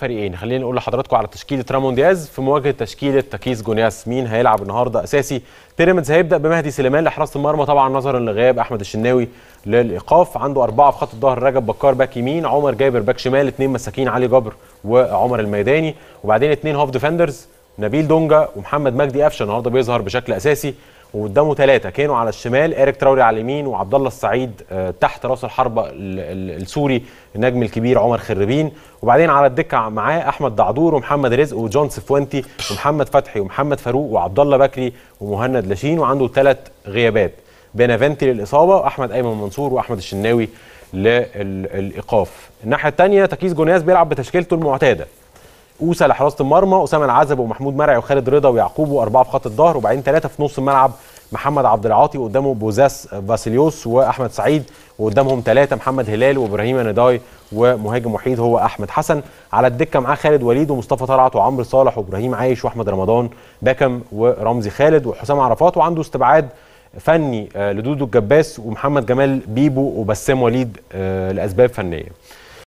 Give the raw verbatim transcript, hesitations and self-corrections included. فريقين. خلينا نقول لحضراتكم على تشكيله رامون دياز في مواجهه تشكيله تكيس جونياس. مين هيلعب النهارده اساسي؟ بيراميدز هيبدا بمهدي سليمان لحراسه المرمى طبعا نظرا لغياب احمد الشناوي للايقاف، عنده اربعه في خط الظهر: رجب بكار باك يمين، عمر جابر باك شمال، اثنين مساكين علي جبر وعمر الميداني، وبعدين اثنين هاف ديفندرز نبيل دونجا ومحمد مجدي قفشه النهارده بيظهر بشكل اساسي، وقدامه ثلاثه كانوا على الشمال: أريك تراوري على اليمين، وعبد الله السعيد تحت راس الحربه السوري النجم الكبير عمر خربين، وبعدين على الدكه معاه احمد دعدور ومحمد رزق وجون سفوانتي ومحمد فتحي ومحمد فاروق وعبد الله بكري ومهند لاشين، وعنده ثلاث غيابات: بينافنتي للاصابه، واحمد ايمن منصور، واحمد الشناوي للايقاف. الناحيه الثانيه تكيس جونياس بيلعب بتشكيلته المعتاده: أوسى لحراسة المرمى، أسامة العزب ومحمود مرعي وخالد رضا ويعقوب، وأربعة في خط الظهر، وبعدين ثلاثة في نص الملعب: محمد عبد العاطي، وقدامه بوزاس فاسيليوس وأحمد سعيد، وقدامهم ثلاثة: محمد هلال وإبراهيم نداي ومهاجم وحيد هو أحمد حسن. على الدكة معاه خالد وليد ومصطفى طلعت وعمرو صالح وإبراهيم عايش وأحمد رمضان باكم ورمزي خالد وحسام عرفات، وعنده استبعاد فني لدودو الجباس ومحمد جمال بيبو وبسام وليد لأسباب فنية.